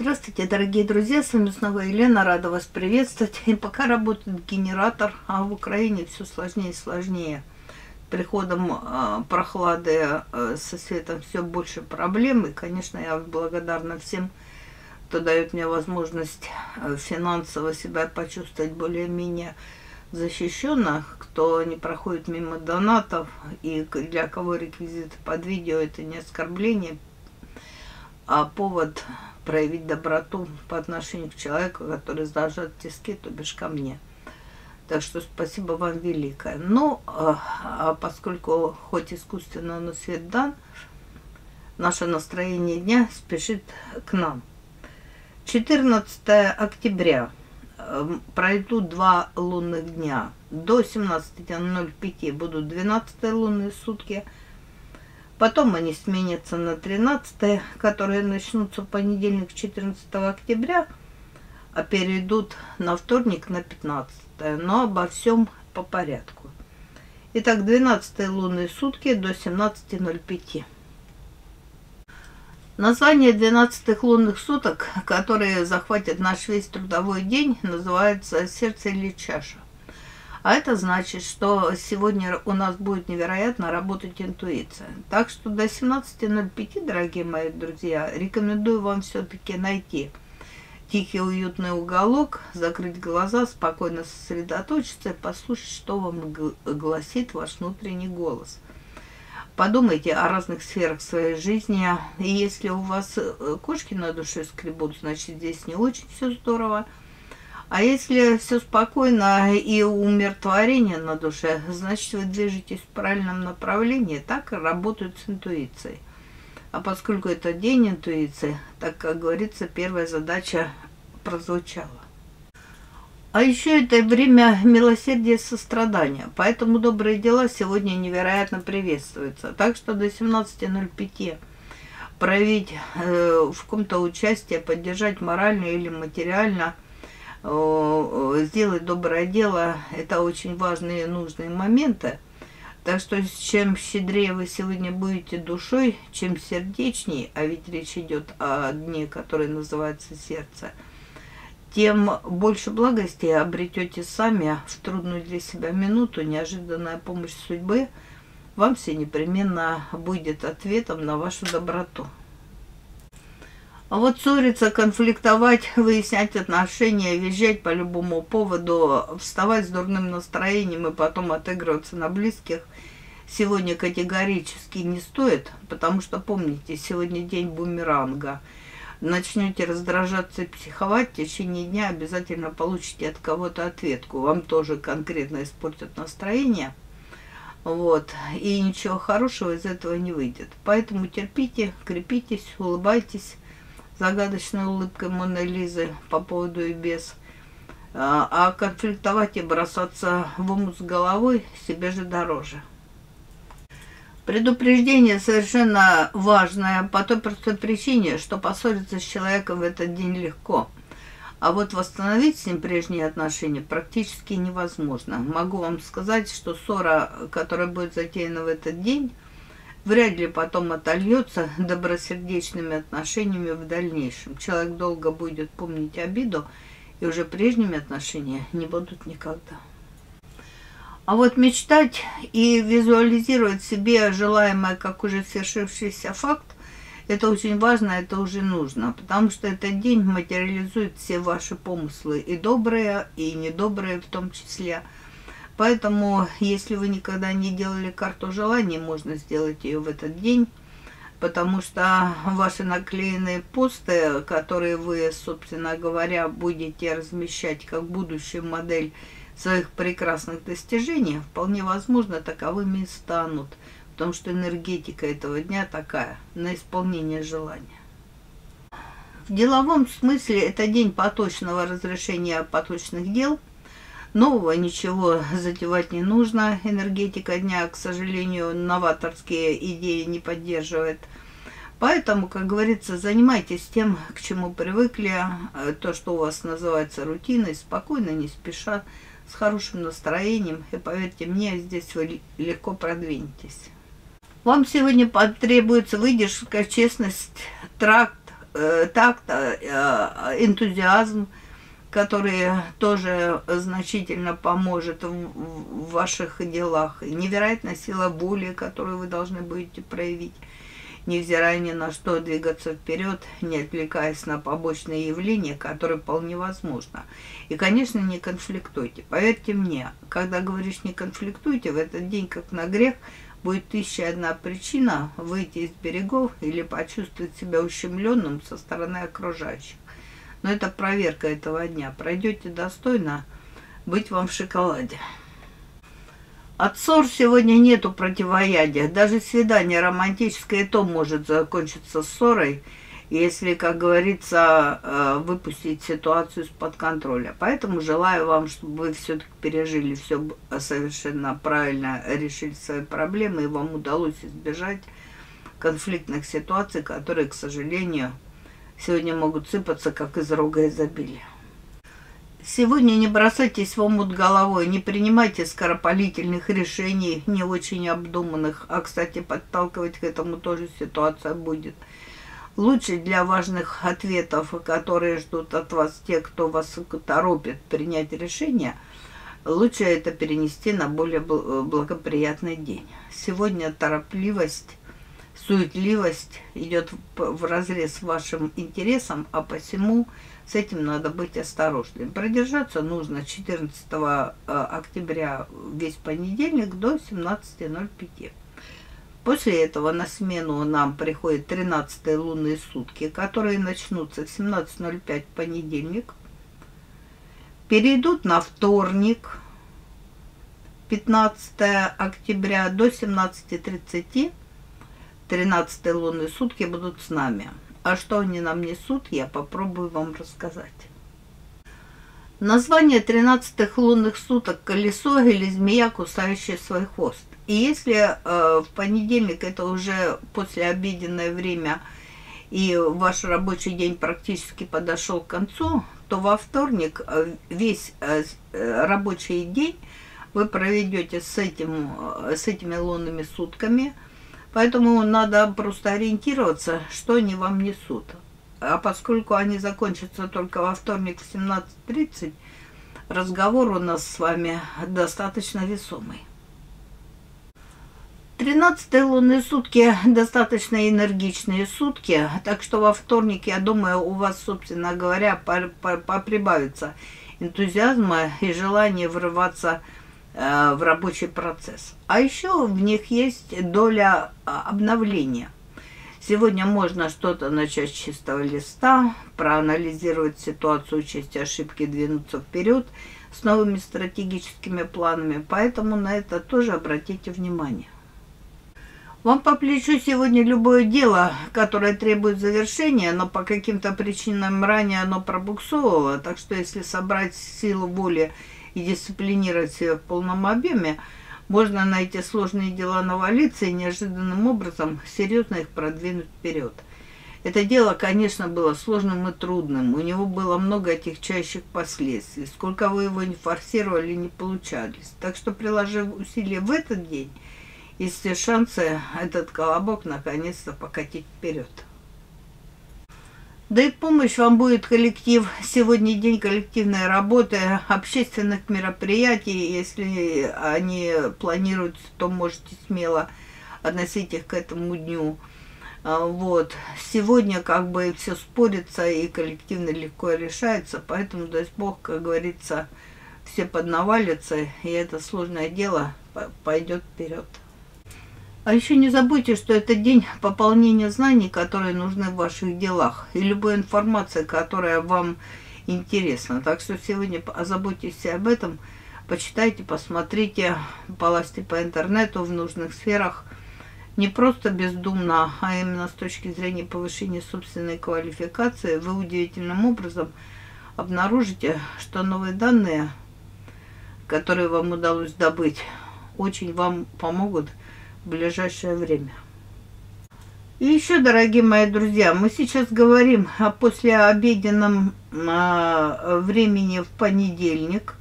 Здравствуйте, дорогие друзья, с вами снова Елена, рада вас приветствовать. И пока работает генератор, а в Украине все сложнее и сложнее. С приходом прохлады со светом все больше проблем. И, конечно, я благодарна всем, кто дает мне возможность финансово себя почувствовать более-менее защищенно, кто не проходит мимо донатов и для кого реквизиты под видео это не оскорбление, а повод проявить доброту по отношению к человеку, который зажат тиски, то бишь ко мне. Так что спасибо вам великое. Но поскольку хоть искусственно, но свет дан, наше настроение дня спешит к нам. 14 октября пройдут 2 лунных дня. До 17:05 будут 12-е лунные сутки. Потом они сменятся на 13-е, которые начнутся в понедельник 14 октября, а перейдут на вторник на 15-е. Но обо всем по порядку. Итак, 12-е лунные сутки до 17:05. Название 12-х лунных суток, которые захватят наш весь трудовой день, называется «Сердце или чаша». А это значит, что сегодня у нас будет невероятно работать интуиция. Так что до 17:05, дорогие мои друзья, рекомендую вам все-таки найти тихий уютный уголок, закрыть глаза, спокойно сосредоточиться и послушать, что вам гласит ваш внутренний голос. Подумайте о разных сферах своей жизни. И если у вас кошки на душе скребут, значит, здесь не очень все здорово. А если все спокойно и умиротворение на душе, значит, вы движетесь в правильном направлении. Так работают с интуицией. А поскольку это день интуиции, так, как говорится, первая задача прозвучала. А еще это время милосердия и сострадания. Поэтому добрые дела сегодня невероятно приветствуются. Так что до 17:05 проявить в ком-то участие, поддержать морально или материально, сделать доброе дело – это очень важные и нужные моменты. Так что чем щедрее вы сегодня будете душой, чем сердечней, а ведь речь идет о дне, который называется сердце, тем больше благости обретете сами в трудную для себя минуту. Неожиданная помощь судьбы вам все непременно будет ответом на вашу доброту. А вот ссориться, конфликтовать, выяснять отношения, визжать по любому поводу, вставать с дурным настроением и потом отыгрываться на близких сегодня категорически не стоит, потому что, помните, сегодня день бумеранга. Начнете раздражаться и психовать, в течение дня обязательно получите от кого-то ответку. Вам тоже конкретно испортят настроение. Вот. И ничего хорошего из этого не выйдет. Поэтому терпите, крепитесь, улыбайтесь загадочной улыбкой Моны Лизы по поводу и без. А конфликтовать и бросаться в омут с головой себе же дороже. Предупреждение совершенно важное по той простой причине, что поссориться с человеком в этот день легко. А вот восстановить с ним прежние отношения практически невозможно. Могу вам сказать, что ссора, которая будет затеяна в этот день, вряд ли потом отольется добросердечными отношениями в дальнейшем. Человек долго будет помнить обиду, и уже прежними отношения не будут никогда. А вот мечтать и визуализировать себе желаемое, как уже свершившийся факт, это очень важно, это уже нужно, потому что этот день материализует все ваши помыслы, и добрые, и недобрые в том числе. Поэтому, если вы никогда не делали карту желаний, можно сделать ее в этот день, потому что ваши наклеенные посты, которые вы, собственно говоря, будете размещать как будущую модель своих прекрасных достижений, вполне возможно, таковыми и станут, потому что энергетика этого дня такая, на исполнение желания. В деловом смысле это день поточного разрешения поточных дел. Нового ничего затевать не нужно. Энергетика дня, к сожалению, новаторские идеи не поддерживает. Поэтому, как говорится, занимайтесь тем, к чему привыкли, то, что у вас называется рутиной, спокойно, не спеша, с хорошим настроением. И поверьте мне, здесь вы легко продвинетесь. Вам сегодня потребуется выдержка, честность, тракт, такт, энтузиазм, который тоже значительно поможет в ваших делах. Невероятная сила воли, которую вы должны будете проявить, невзирая ни на что, двигаться вперед, не отвлекаясь на побочные явления, которые вполне возможно. И, конечно, не конфликтуйте. Поверьте мне, когда говоришь «не конфликтуйте», в этот день, как на грех, будет 1001 причина выйти из берегов или почувствовать себя ущемленным со стороны окружающих. Но это проверка этого дня. Пройдете достойно, быть вам в шоколаде. От ссор сегодня нету противоядия. Даже свидание романтическое то может закончиться ссорой, если, как говорится, выпустить ситуацию из-под контроля. Поэтому желаю вам, чтобы вы все-таки пережили все совершенно правильно, решили свои проблемы, и вам удалось избежать конфликтных ситуаций, которые, к сожалению, сегодня могут сыпаться, как из рога изобилия. Сегодня не бросайтесь в омут головой, не принимайте скоропалительных решений, не очень обдуманных. А, кстати, подталкивать к этому тоже ситуация будет. Лучше для важных ответов, которые ждут от вас те, кто вас торопит принять решение, лучше это перенести на более благоприятный день. Сегодня торопливость, суетливость идет вразрез с вашим интересом, а посему с этим надо быть осторожным. Продержаться нужно 14 октября весь понедельник до 17:05. После этого на смену нам приходят 13-е лунные сутки, которые начнутся в 17:05 понедельник, перейдут на вторник 15 октября до 17:30. 13-е лунные сутки будут с нами. А что они нам несут, я попробую вам рассказать. Название 13-х лунных суток – колесо или змея, кусающая свой хвост. И если в понедельник, это уже послеобеденное время, и ваш рабочий день практически подошел к концу, то во вторник весь рабочий день вы проведете с этими лунными сутками. Поэтому надо просто ориентироваться, что они вам несут. А поскольку они закончатся только во вторник в 17:30, разговор у нас с вами достаточно весомый. 13-е лунные сутки достаточно энергичные сутки, так что во вторник, я думаю, у вас, собственно говоря, прибавится энтузиазма и желание врываться в рабочий процесс. А еще в них есть доля обновления. Сегодня можно что-то начать с чистого листа, проанализировать ситуацию, учесть ошибки, двинуться вперед с новыми стратегическими планами. Поэтому на это тоже обратите внимание. Вам по плечу сегодня любое дело, которое требует завершения, но по каким-то причинам ранее оно пробуксовывало. Так что если собрать силу воли и дисциплинировать себя в полном объеме, можно на эти сложные дела навалиться и неожиданным образом серьезно их продвинуть вперед. Это дело, конечно, было сложным и трудным. У него было много отягчающих последствий. Сколько вы его не форсировали, не получались. Так что, приложив усилия в этот день, есть все шансы этот колобок наконец-то покатить вперед. Да и помощь вам будет коллектив. Сегодня день коллективной работы, общественных мероприятий. Если они планируются, то можете смело относить их к этому дню. Вот. Сегодня как бы все спорится и коллективно легко решается. Поэтому, дай бог, как говорится, все поднавалятся, и это сложное дело пойдет вперед. А еще не забудьте, что это день пополнения знаний, которые нужны в ваших делах, и любой информации, которая вам интересна. Так что сегодня озаботьтесь об этом, почитайте, посмотрите, полазьте по интернету в нужных сферах. Не просто бездумно, а именно с точки зрения повышения собственной квалификации, вы удивительным образом обнаружите, что новые данные, которые вам удалось добыть, очень вам помогут в ближайшее время. И еще, дорогие мои друзья, мы сейчас говорим о послеобеденном времени в понедельник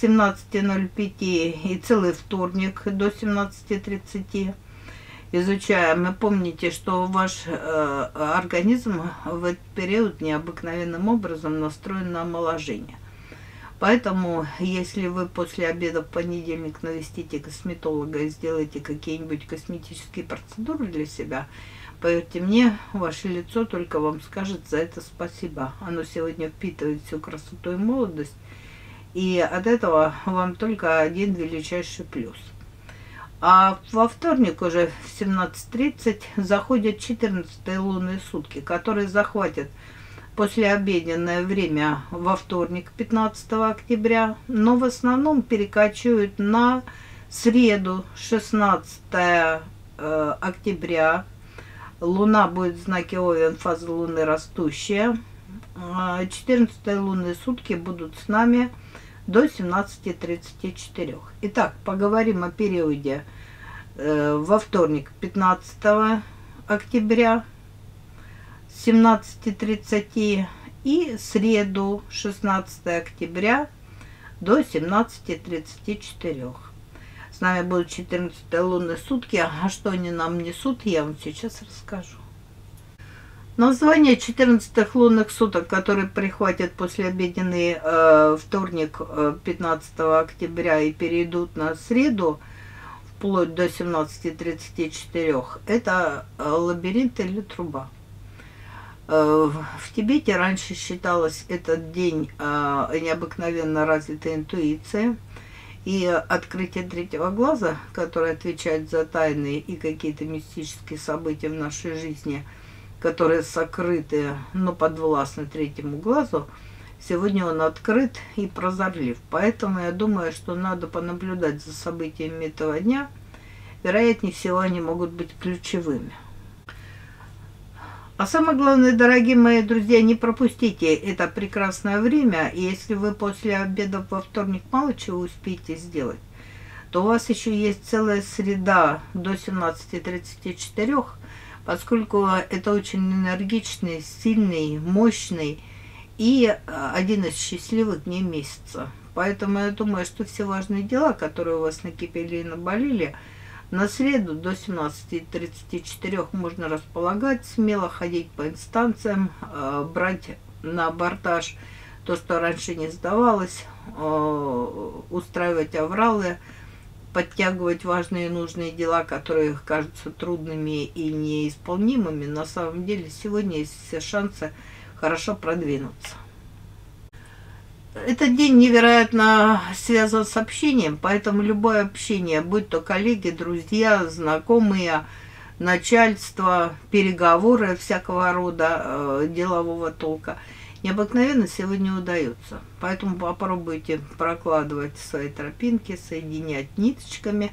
17:05 и целый вторник до 17:30. изучаем. И помните, что ваш организм в этот период необыкновенным образом настроен на омоложение. Поэтому, если вы после обеда в понедельник навестите косметолога и сделаете какие-нибудь косметические процедуры для себя, поверьте мне, ваше лицо только вам скажет за это спасибо. Оно сегодня впитывает всю красоту и молодость, и от этого вам только один величайший плюс. А во вторник уже в 17:30 заходят 14-е лунные сутки, которые захватят послеобеденное время во вторник, 15 октября, но в основном перекочуют на среду, 16 октября. Луна будет в знаке Овен, фаза Луны растущая. 14-е лунные сутки будут с нами до 17:34. Итак, поговорим о периоде во вторник, 15 октября. 17:30 и среду 16 октября до 17:34. С нами будут 14-е лунные сутки, а что они нам несут, я вам сейчас расскажу. Название 14-х лунных суток, которые прихватят послеобеденный вторник 15 октября и перейдут на среду вплоть до 17:34, это лабиринт или труба. В Тибете раньше считалось этот день необыкновенно развитой интуиции. И открытие третьего глаза, которое отвечает за тайны и какие-то мистические события в нашей жизни, которые сокрыты, но подвластны третьему глазу, сегодня он открыт и прозорлив. Поэтому я думаю, что надо понаблюдать за событиями этого дня. Вероятнее всего, они могут быть ключевыми. А самое главное, дорогие мои друзья, не пропустите это прекрасное время. И если вы после обеда во вторник мало чего успеете сделать, то у вас еще есть целая среда до 17:34, поскольку это очень энергичный, сильный, мощный и один из счастливых дней месяца. Поэтому я думаю, что все важные дела, которые у вас накипели и наболели, на среду до 17:34 можно располагать, смело ходить по инстанциям, брать на абортаж то, что раньше не сдавалось, устраивать авралы, подтягивать важные и нужные дела, которые кажутся трудными и неисполнимыми. На самом деле сегодня есть все шансы хорошо продвинуться. Этот день невероятно связан с общением, поэтому любое общение, будь то коллеги, друзья, знакомые, начальство, переговоры всякого рода делового толка, необыкновенно сегодня удается. Поэтому попробуйте прокладывать свои тропинки, соединять ниточками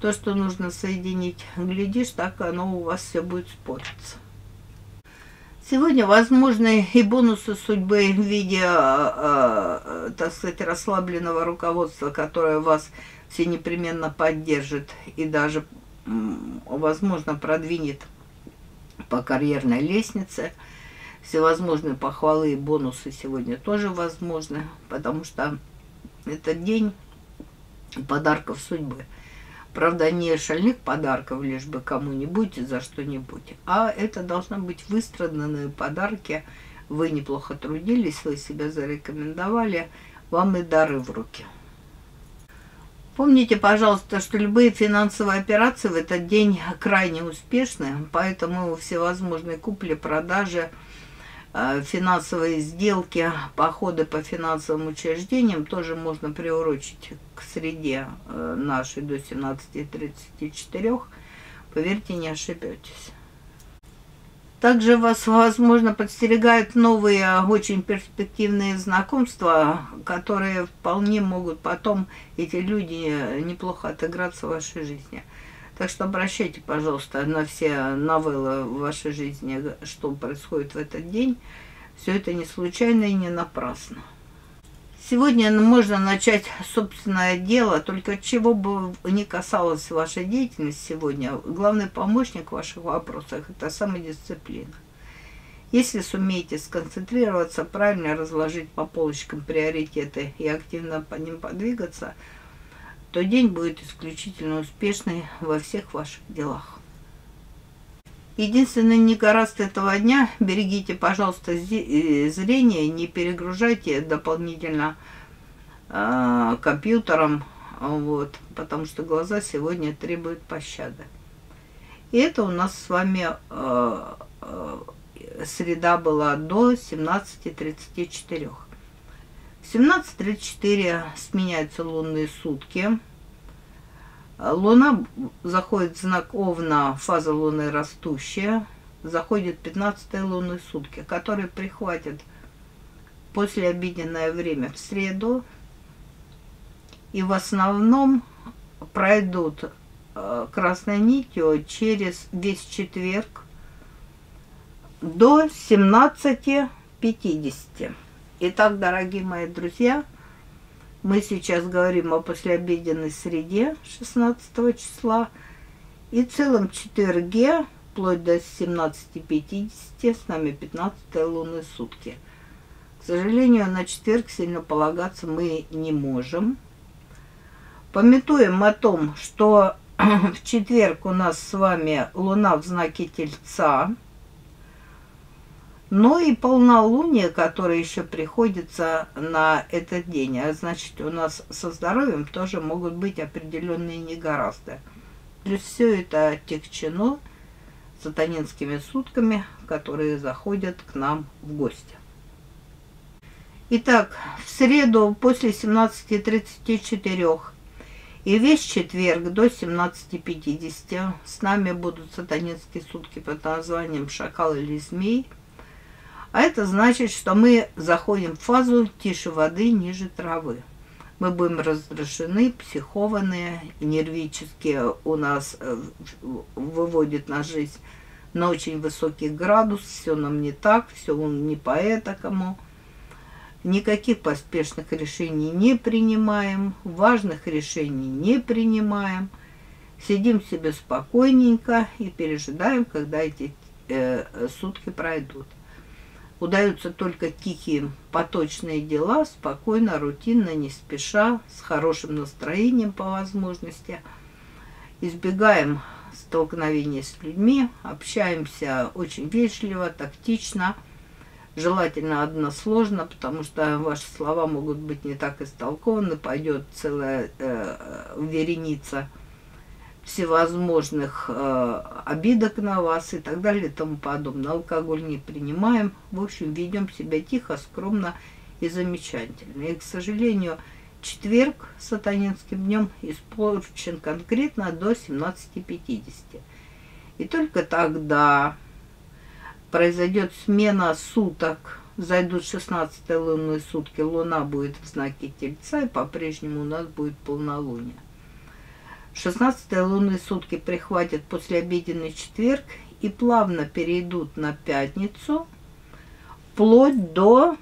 то, что нужно соединить. Глядишь, так оно у вас все будет спориться. Сегодня возможны и бонусы судьбы в виде, так сказать, расслабленного руководства, которое вас все непременно поддержит и даже, возможно, продвинет по карьерной лестнице. Всевозможные похвалы и бонусы сегодня тоже возможны, потому что это день подарков судьбы. Правда, не шальных подарков, лишь бы кому-нибудь за что-нибудь, а это должны быть выстраданные подарки. Вы неплохо трудились, вы себя зарекомендовали, вам и дары в руки. Помните, пожалуйста, что любые финансовые операции в этот день крайне успешны, поэтому всевозможные купли-продажи, финансовые сделки, походы по финансовым учреждениям тоже можно приурочить к среде нашей до 17:34. Поверьте, не ошибетесь. Также вас, возможно, подстерегают новые, очень перспективные знакомства, которые вполне могут потом, эти люди, неплохо отыграться в вашей жизни. Так что обращайте, пожалуйста, на все новеллы в вашей жизни, что происходит в этот день. Все это не случайно и не напрасно. Сегодня можно начать собственное дело, только чего бы ни касалась ваша деятельность сегодня, главный помощник в ваших вопросах – это самодисциплина. Если сумеете сконцентрироваться, правильно разложить по полочкам приоритеты и активно по ним подвигаться – то день будет исключительно успешный во всех ваших делах. Единственный негораст этого дня, берегите, пожалуйста, зрение, не перегружайте дополнительно компьютером, вот, потому что глаза сегодня требуют пощады. И это у нас с вами среда была до 17:34. В 17:34 сменяются лунные сутки. Луна заходит в знак Овна, фаза Луны растущая, заходит 15-е лунные сутки, которые прихватят после обеденное время в среду. И в основном пройдут красной нитью через весь четверг до 17:50. Итак, дорогие мои друзья, мы сейчас говорим о послеобеденной среде 16 числа и целом четверге, вплоть до 17:50, с нами 15-е лунные сутки. К сожалению, на четверг сильно полагаться мы не можем. Памятуем о том, что в четверг у нас с вами Луна в знаке Тельца, но и полнолуние, которое еще приходится на этот день. А значит, у нас со здоровьем тоже могут быть определенные негоразды. Плюс все это отягчено сатанинскими сутками, которые заходят к нам в гости. Итак, в среду после 17:34 и весь четверг до 17:50 с нами будут сатанинские сутки под названием «Шакал» или «Змей». А это значит, что мы заходим в фазу «Тише воды, ниже травы». Мы будем раздражены, психованные, нервически у нас выводит на жизнь на очень высокий градус. Все нам не так, все не по этому. Никаких поспешных решений не принимаем, важных решений не принимаем. Сидим себе спокойненько и пережидаем, когда эти сутки пройдут. Удаются только тихие поточные дела, спокойно, рутинно, не спеша, с хорошим настроением по возможности. Избегаем столкновений с людьми, общаемся очень вежливо, тактично, желательно односложно, потому что ваши слова могут быть не так истолкованы, пойдет целая вереница всевозможных обидок на вас и так далее и тому подобное. Алкоголь не принимаем. В общем, ведем себя тихо, скромно и замечательно. И, к сожалению, четверг сатанинским днем испорчен конкретно до 17:50. И только тогда произойдет смена суток. Зайдут 16-е лунные сутки, Луна будет в знаке Тельца, и по-прежнему у нас будет полнолуние. 16-е лунные сутки прихватят послеобеденный четверг и плавно перейдут на пятницу вплоть до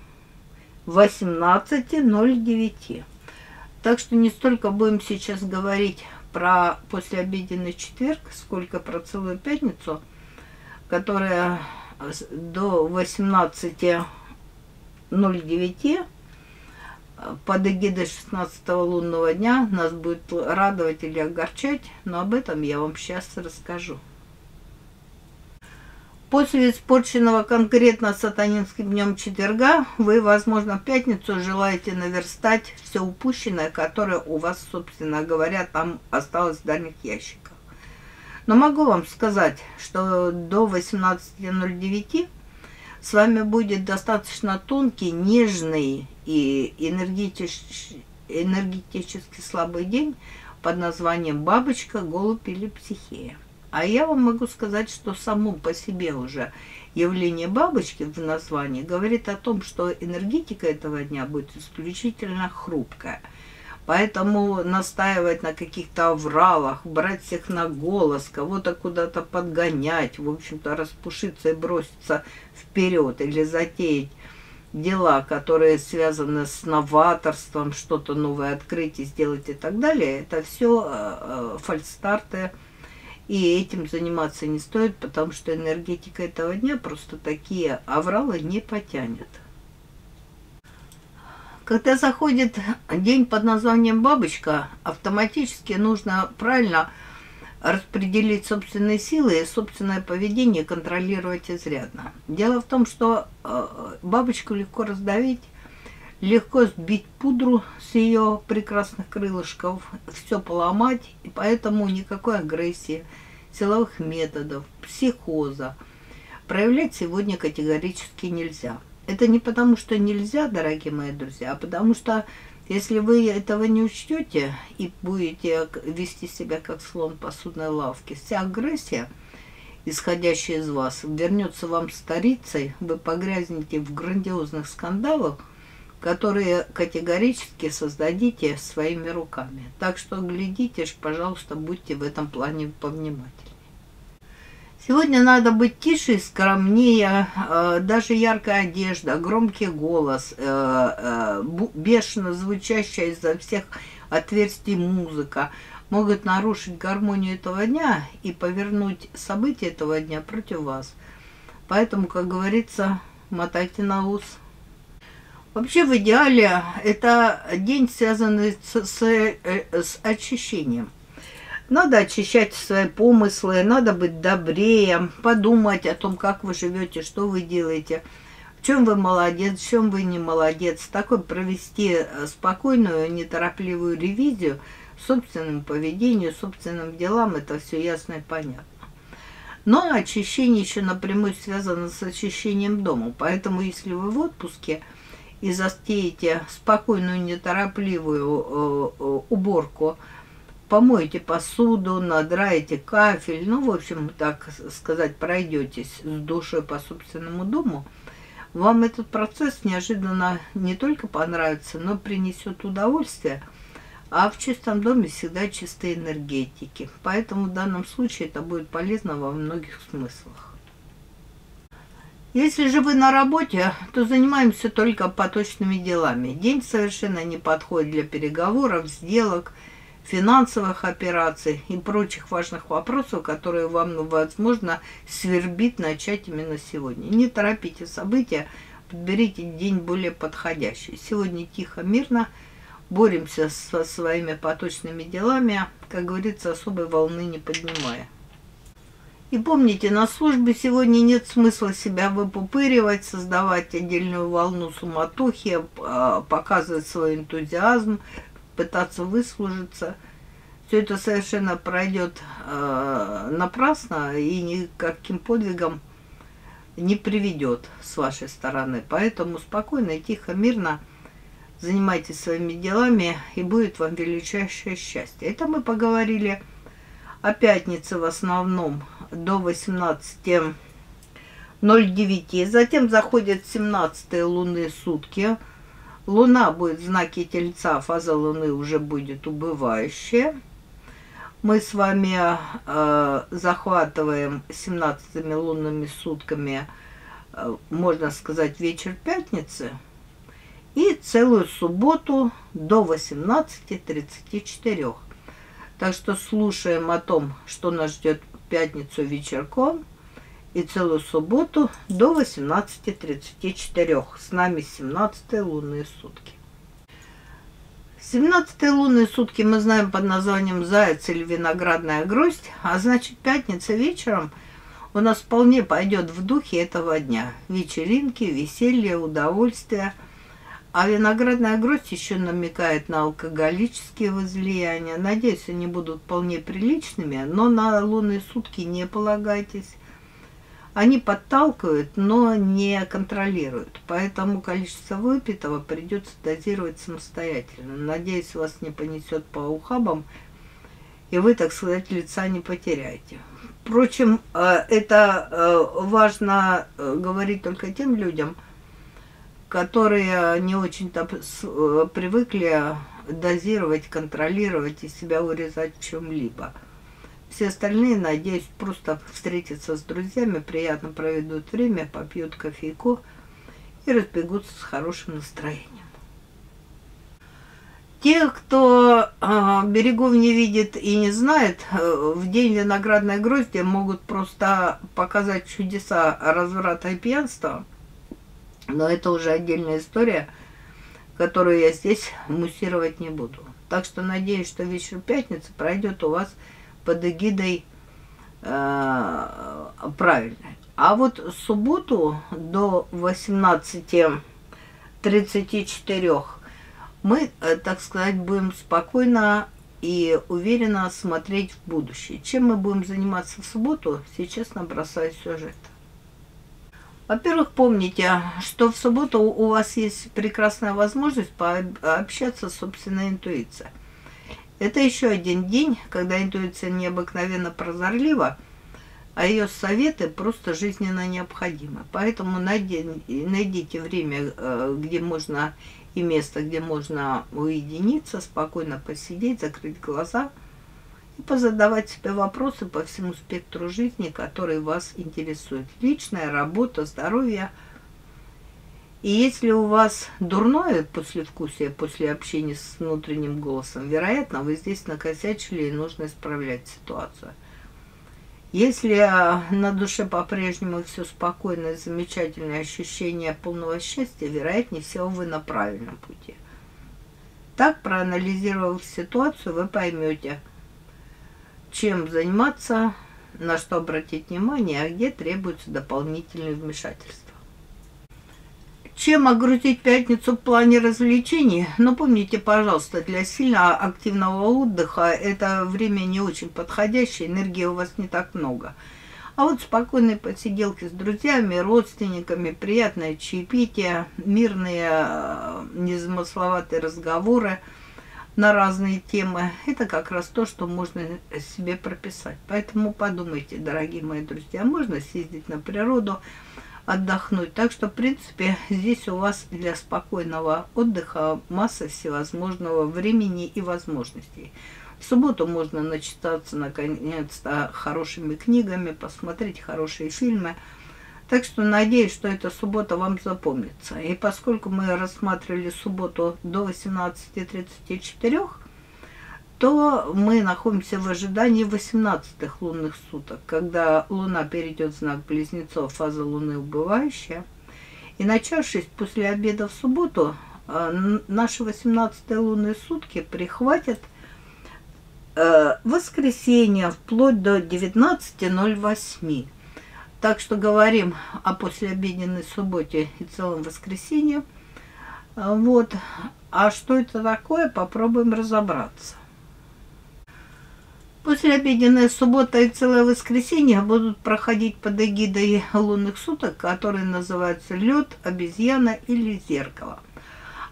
18:09. Так что не столько будем сейчас говорить про послеобеденный четверг, сколько про целую пятницу, которая до 18:09 под эгидой 16-го лунного дня нас будет радовать или огорчать, но об этом я вам сейчас расскажу. После испорченного конкретно сатанинским днем четверга вы, возможно, в пятницу желаете наверстать все упущенное, которое у вас, собственно говоря, там осталось в дальних ящиках. Но могу вам сказать, что до 18:09 с вами будет достаточно тонкий, нежный и энергетически слабый день под названием «Бабочка», «Голубь» или «Психея». А я вам могу сказать, что само по себе уже явление бабочки в названии говорит о том, что энергетика этого дня будет исключительно хрупкая. Поэтому настаивать на каких-то авралах, брать всех на голос, кого-то куда-то подгонять, в общем-то распушиться и броситься вперед или затеять дела, которые связаны с новаторством, что-то новое открыть и сделать и так далее, это все фальстарты, и этим заниматься не стоит, потому что энергетика этого дня просто такие авралы не потянет. Когда заходит день под названием «Бабочка», автоматически нужно правильно распределить собственные силы и собственное поведение контролировать изрядно. Дело в том, что бабочку легко раздавить, легко сбить пудру с ее прекрасных крылышков, все поломать, и поэтому никакой агрессии, силовых методов, психоза проявлять сегодня категорически нельзя. Это не потому, что нельзя, дорогие мои друзья, а потому что если вы этого не учтете и будете вести себя как слон в посудной лавке, вся агрессия, исходящая из вас, вернется вам старицей, вы погрязнете в грандиозных скандалах, которые категорически создадите своими руками. Так что глядите ж, пожалуйста, будьте в этом плане повнимательнее. Сегодня надо быть тише и скромнее, даже яркая одежда, громкий голос, бешено звучащая изо всех отверстий музыка могут нарушить гармонию этого дня и повернуть события этого дня против вас. Поэтому, как говорится, мотайте на ус. Вообще, в идеале, это день, связанный с очищением. Надо очищать свои помыслы, надо быть добрее, подумать о том, как вы живете, что вы делаете, в чем вы молодец, в чем вы не молодец. Такой провести спокойную, неторопливую ревизию собственному поведению, собственным делам, это все ясно и понятно. Но очищение еще напрямую связано с очищением дома, поэтому если вы в отпуске и застеете спокойную, неторопливую уборку, помоете посуду, надраете кафель, ну, в общем, так сказать, пройдетесь с душой по собственному дому, вам этот процесс неожиданно не только понравится, но принесет удовольствие, а в чистом доме всегда чистые энергетики. Поэтому в данном случае это будет полезно во многих смыслах. Если же вы на работе, то занимаемся только поточными делами. День совершенно не подходит для переговоров, сделок, финансовых операций и прочих важных вопросов, которые вам, возможно, свербит начать именно сегодня. Не торопите события, подберите день более подходящий. Сегодня тихо, мирно, боремся со своими поточными делами, как говорится, особой волны не поднимая. И помните, на службе сегодня нет смысла себя выпупыривать, создавать отдельную волну суматохи, показывать свой энтузиазм, пытаться выслужиться. Все это совершенно пройдет напрасно и никаким подвигом не приведет с вашей стороны. Поэтому спокойно, тихо, мирно занимайтесь своими делами, и будет вам величайшее счастье. Это мы поговорили о пятнице в основном до 18:09. Затем заходят 17-е лунные сутки. Луна будет в знаке Тельца, фаза Луны уже будет убывающая. Мы с вами захватываем 17-ми лунными сутками, можно сказать, вечер пятницы. И целую субботу до 18:34. Так что слушаем о том, что нас ждет в пятницу вечерком. И целую субботу до 18:34. С нами 17-е лунные сутки. 17-е лунные сутки мы знаем под названием «Заяц» или «Виноградная гроздь». А значит, пятница вечером у нас вполне пойдет в духе этого дня. Вечеринки, веселье, удовольствие. А виноградная гроздь еще намекает на алкоголические возлияния. Надеюсь, они будут вполне приличными, но на лунные сутки не полагайтесь. Они подталкивают, но не контролируют. Поэтому количество выпитого придется дозировать самостоятельно. Надеюсь, вас не понесет по ухабам, и вы, так сказать, лица не потеряете. Впрочем, это важно говорить только тем людям, которые не очень-то привыкли дозировать, контролировать и себя урезать в чем-либо. Все остальные, надеюсь, просто встретятся с друзьями, приятно проведут время, попьют кофейку и разбегутся с хорошим настроением. Те, кто берегов не видит и не знает, в день виноградной грозди могут просто показать чудеса разврата и пьянства. Но это уже отдельная история, которую я здесь муссировать не буду. Так что надеюсь, что вечер пятницы пройдет у вас под эгидой правильной. А вот в субботу до 18:34 мы, так сказать, будем спокойно и уверенно смотреть в будущее. Чем мы будем заниматься в субботу, сейчас набросаю сюжет. Во-первых, помните, что в субботу у вас есть прекрасная возможность пообщаться с собственной интуицией. Это еще один день, когда интуиция необыкновенно прозорлива, а ее советы просто жизненно необходимы. Поэтому найдите время, где можно, и место, где можно уединиться, спокойно посидеть, закрыть глаза и позадавать себе вопросы по всему спектру жизни, которые вас интересуют. Личная, работа, здоровье. И если у вас дурное послевкусие после общения с внутренним голосом, вероятно, вы здесь накосячили и нужно исправлять ситуацию. Если на душе по-прежнему все спокойно и замечательное ощущение полного счастья, вероятнее всего вы на правильном пути. Так, проанализировав ситуацию, вы поймете, чем заниматься, на что обратить внимание, а где требуются дополнительные вмешательства. Чем огрузить пятницу в плане развлечений? Но помните, пожалуйста, для сильно активного отдыха это время не очень подходящее, энергии у вас не так много. А вот спокойные посиделки с друзьями, родственниками, приятное чаепитие, мирные незамысловатые разговоры на разные темы – это как раз то, что можно себе прописать. Поэтому подумайте, дорогие мои друзья, можно съездить на природу, отдохнуть. Так что, в принципе, здесь у вас для спокойного отдыха масса всевозможного времени и возможностей. В субботу можно начитаться, наконец-то, хорошими книгами, посмотреть хорошие фильмы. Так что надеюсь, что эта суббота вам запомнится. И поскольку мы рассматривали субботу до 18:34, то мы находимся в ожидании 18-х лунных суток, когда Луна перейдет в знак Близнецов, фаза Луны убывающая. И начавшись после обеда в субботу, наши 18-е лунные сутки прихватят воскресенье вплоть до 19:08. Так что говорим о послеобеденной субботе и целом воскресенье. Вот. А что это такое, попробуем разобраться. Послеобеденная суббота и целое воскресенье будут проходить под эгидой лунных суток, которые называются лед, обезьяна или зеркало.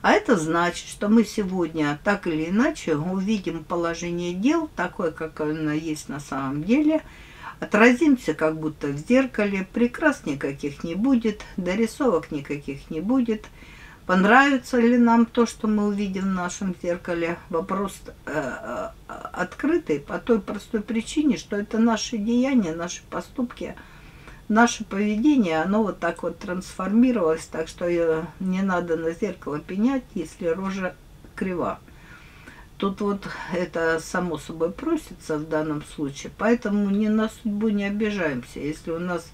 А это значит, что мы сегодня так или иначе увидим положение дел, такое, как оно есть на самом деле, отразимся как будто в зеркале, прикрас никаких не будет, дорисовок никаких не будет. Понравится ли нам то, что мы увидим в нашем зеркале? Вопрос открытый по той простой причине, что это наши деяния, наши поступки, наше поведение. Оно вот так вот трансформировалось, так что не надо на зеркало пенять, если рожа крива. Тут вот это само собой просится в данном случае, поэтому ни на судьбу не обижаемся, если у нас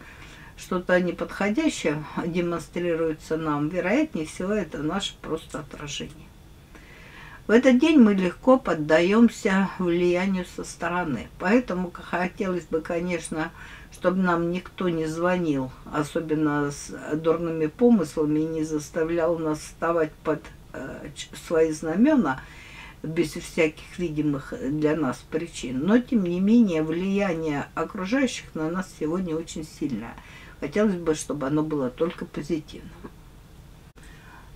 что-то неподходящее демонстрируется нам, вероятнее всего, это наше просто отражение. В этот день мы легко поддаемся влиянию со стороны. Поэтому хотелось бы, конечно, чтобы нам никто не звонил, особенно с дурными помыслами, и не заставлял нас вставать под свои знамена, без всяких видимых для нас причин. Но, тем не менее, влияние окружающих на нас сегодня очень сильное. Хотелось бы, чтобы оно было только позитивным.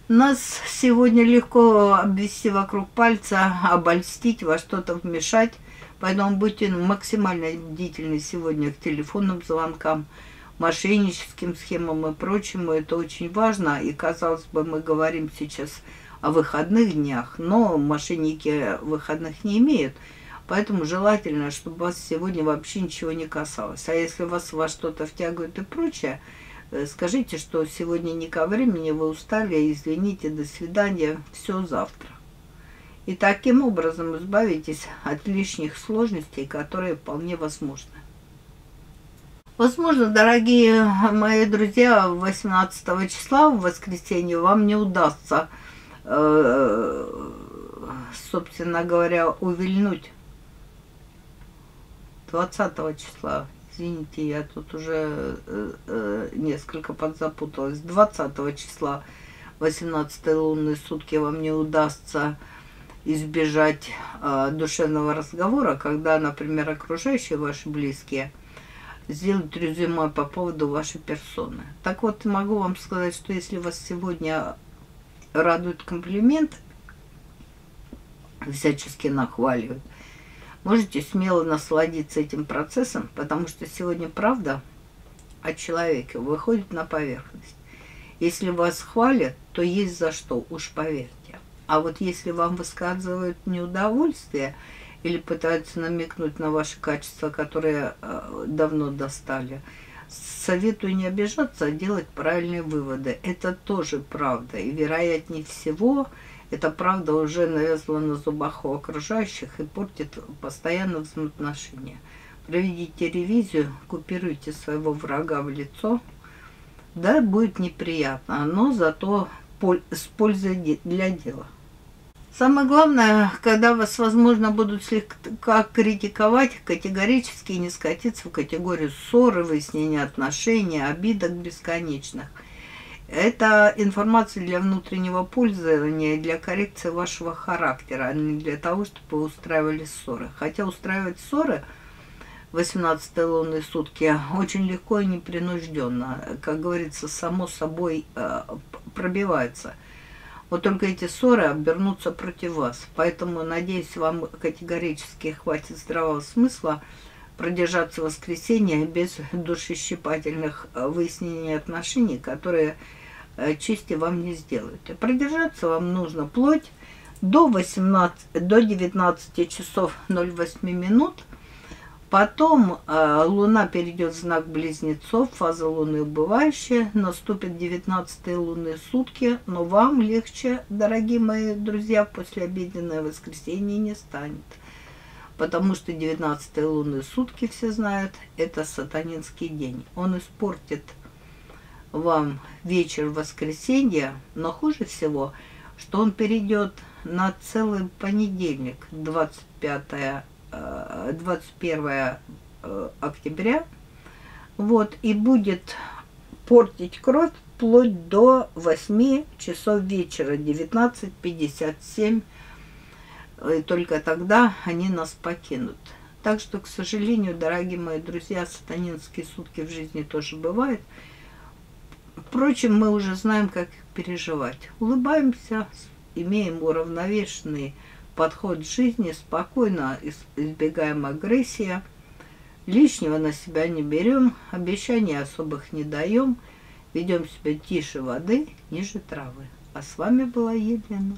Нас сегодня легко обвести вокруг пальца, обольстить, во что-то вмешать. Поэтому будьте максимально бдительны сегодня к телефонным звонкам, мошенническим схемам и прочему. Это очень важно. И, казалось бы, мы говорим сейчас о выходных днях, но мошенники выходных не имеют. Поэтому желательно, чтобы вас сегодня вообще ничего не касалось. А если вас во что-то втягивают и прочее, скажите, что сегодня не ко времени, вы устали, извините, до свидания, все завтра. И таким образом избавитесь от лишних сложностей, которые вполне возможны. Возможно, дорогие мои друзья, 18 числа в воскресенье вам не удастся, собственно говоря, увильнуть 20 числа, извините, я тут уже несколько подзапуталась, 20 числа 18-е лунные сутки вам не удастся избежать душевного разговора, когда, например, окружающие ваши близкие сделают резюме по поводу вашей персоны. Так вот, могу вам сказать, что если вас сегодня радует комплимент, всячески нахваливают, можете смело насладиться этим процессом, потому что сегодня правда о человеке выходит на поверхность. Если вас хвалят, то есть за что, уж поверьте. А вот если вам высказывают неудовольствие или пытаются намекнуть на ваши качества, которые давно достали, советую не обижаться, а делать правильные выводы. Это тоже правда. И вероятнее всего, эта правда уже навязла на зубах у окружающих и портит постоянно взаимоотношения. Проведите ревизию, купируйте своего врага в лицо. Да, будет неприятно, но зато с пользой для дела. Самое главное, когда вас, возможно, будут слегка критиковать, категорически не скатиться в категорию ссоры, выяснения отношений, обидок бесконечных. Это информация для внутреннего пользования, для коррекции вашего характера, а не для того, чтобы вы устраивали ссоры. Хотя устраивать ссоры 18-е лунные сутки очень легко и непринужденно, как говорится, само собой пробивается. Вот только эти ссоры обернутся против вас. Поэтому, надеюсь, вам категорически хватит здравого смысла продержаться в воскресенье без душещипательных выяснений отношений, которые чести вам не сделают. И продержаться вам нужно вплоть до 19 часов 08 минут. Потом Луна перейдет в знак Близнецов, фаза Луны убывающая, наступят 19-е лунные сутки, но вам легче, дорогие мои друзья, послеобеденное воскресенье не станет. Потому что 19-е лунные сутки, все знают, это сатанинский день. Он испортит вам вечер воскресенья, но хуже всего, что он перейдет на целый понедельник, 21 октября, вот, и будет портить кровь вплоть до 8 часов вечера, 19:57, и только тогда они нас покинут. Так что, к сожалению, дорогие мои друзья, сатанинские сутки в жизни тоже бывают. Впрочем, мы уже знаем, как их переживать. Улыбаемся, имеем уравновешенный подход к жизни, спокойно избегаем агрессии, лишнего на себя не берем, обещаний особых не даем, ведем себя тише воды, ниже травы. А с вами была Елена.